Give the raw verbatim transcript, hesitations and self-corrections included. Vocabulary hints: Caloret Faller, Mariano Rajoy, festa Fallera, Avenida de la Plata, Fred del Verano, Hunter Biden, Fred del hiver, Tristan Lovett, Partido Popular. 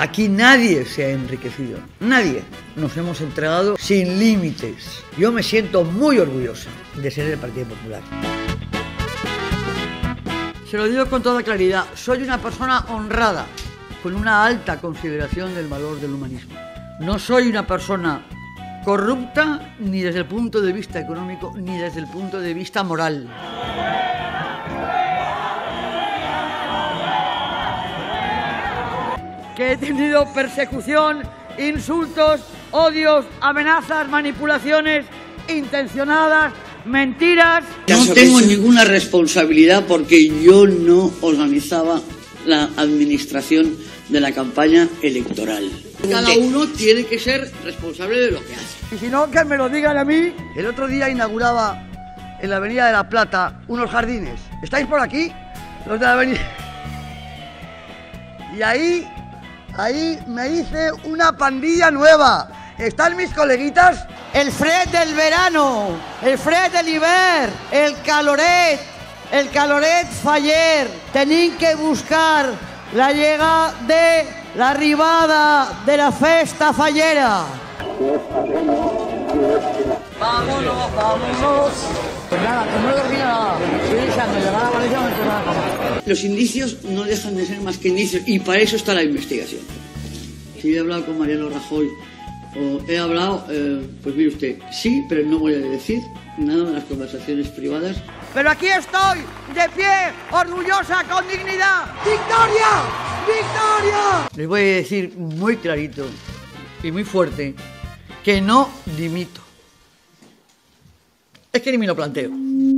Aquí nadie se ha enriquecido, nadie. Nos hemos entregado sin límites. Yo me siento muy orgulloso de ser del Partido Popular. Se lo digo con toda claridad, soy una persona honrada, con una alta consideración del valor del humanismo. No soy una persona corrupta, ni desde el punto de vista económico, ni desde el punto de vista moral. Que he tenido persecución, insultos, odios, amenazas, manipulaciones intencionadas, mentiras. No tengo ninguna responsabilidad porque yo no organizaba la administración de la campaña electoral. Cada uno tiene que ser responsable de lo que hace. Y si no, que me lo digan a mí. El otro día inauguraba en la Avenida de la Plata unos jardines. ¿Estáis por aquí? Los de la Avenida. Y ahí, ahí me hice una pandilla nueva. Están mis coleguitas. El Fred del Verano, el Fred del hiver, el Caloret, el Caloret Faller. Tenéis que buscar la llegada de la arribada de la festa Fallera. Vámonos, vámonos. Pues nada, como lo decía, los indicios no dejan de ser más que indicios y para eso está la investigación. Si he hablado con Mariano Rajoy o he hablado, eh, pues mire usted, sí, pero no voy a decir nada de las conversaciones privadas. Pero aquí estoy, de pie, orgullosa, con dignidad. ¡Victoria! ¡Victoria! Les voy a decir muy clarito y muy fuerte que no dimito. Es que ni me lo planteo.